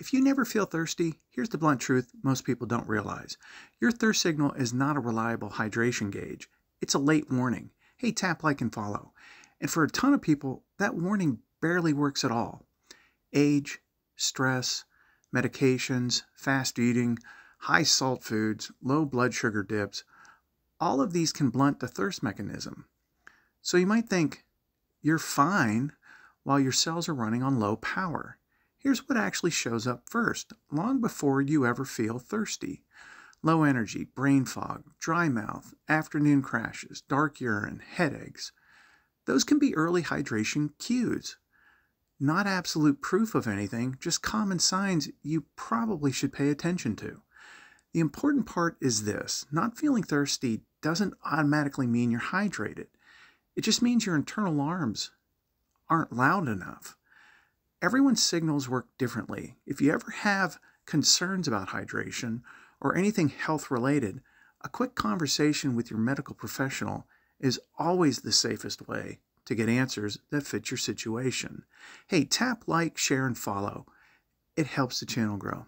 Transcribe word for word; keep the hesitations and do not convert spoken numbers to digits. If you never feel thirsty, here's the blunt truth most people don't realize. Your thirst signal is not a reliable hydration gauge. It's a late warning. Hey, tap like and follow. And for a ton of people, that warning barely works at all. Age, stress, medications, fast eating, high salt foods, low blood sugar dips, all of these can blunt the thirst mechanism. So you might think you're fine while your cells are running on low power. Here's what actually shows up first, long before you ever feel thirsty. Low energy, brain fog, dry mouth, afternoon crashes, dark urine, headaches. Those can be early hydration cues. Not absolute proof of anything, just common signs you probably should pay attention to. The important part is this: not feeling thirsty doesn't automatically mean you're hydrated. It just means your internal alarms aren't loud enough. Everyone's signals work differently. If you ever have concerns about hydration or anything health-related, a quick conversation with your medical professional is always the safest way to get answers that fit your situation. Hey, tap like, share, and follow. It helps the channel grow.